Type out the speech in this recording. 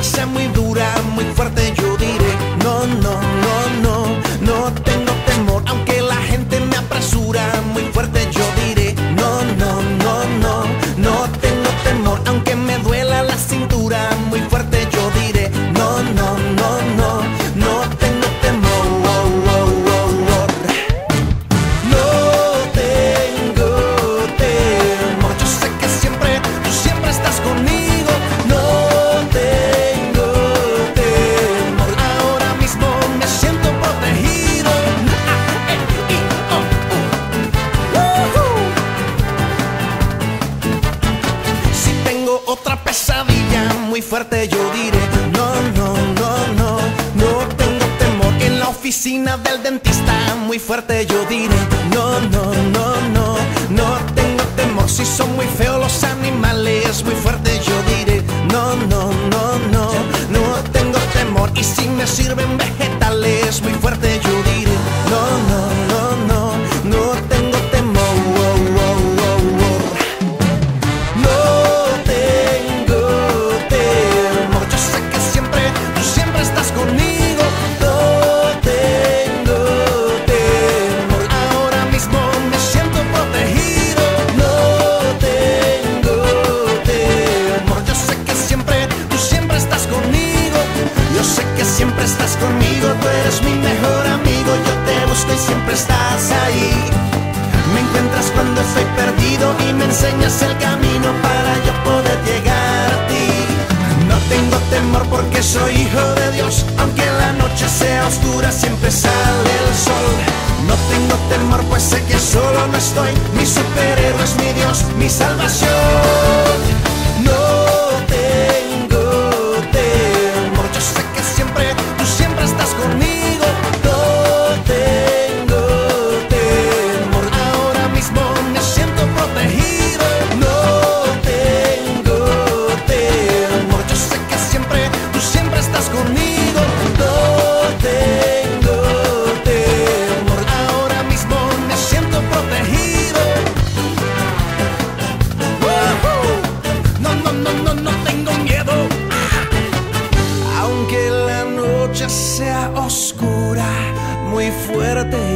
pasé muy dura, muy fuerte, yo diré no, no, no, no, no tengo temor, aunque la gente me apresura, muy fuerte yo diré no, no, no, no, no tengo temor, aunque me duela la cintura, muy fuerte yo diré no, no, no, no, no tengo temor, no tengo temor, yo sé que siempre, tú siempre estás conmigo, no. Otra pesadilla muy fuerte yo diré no, no, no, no, no tengo temor. En la oficina del dentista muy fuerte yo diré no, no, no, no, no tengo temor. Si son muy feos los animales muy fuerte yo diré no, no, no, no, no tengo temor. Y si me sirven vegetales muy fuerte yo diré no, no, no, no, no tengo temor. Siempre estás conmigo, tú eres mi mejor amigo, yo te busco y siempre estás ahí. Me encuentras cuando estoy perdido y me enseñas el camino para yo poder llegar a ti. No tengo temor porque soy hijo de Dios, aunque la noche sea oscura siempre sale el sol. No tengo temor pues sé que solo no estoy, mi superhéroe es mi Dios, mi salvación. Sea oscura, muy fuerte.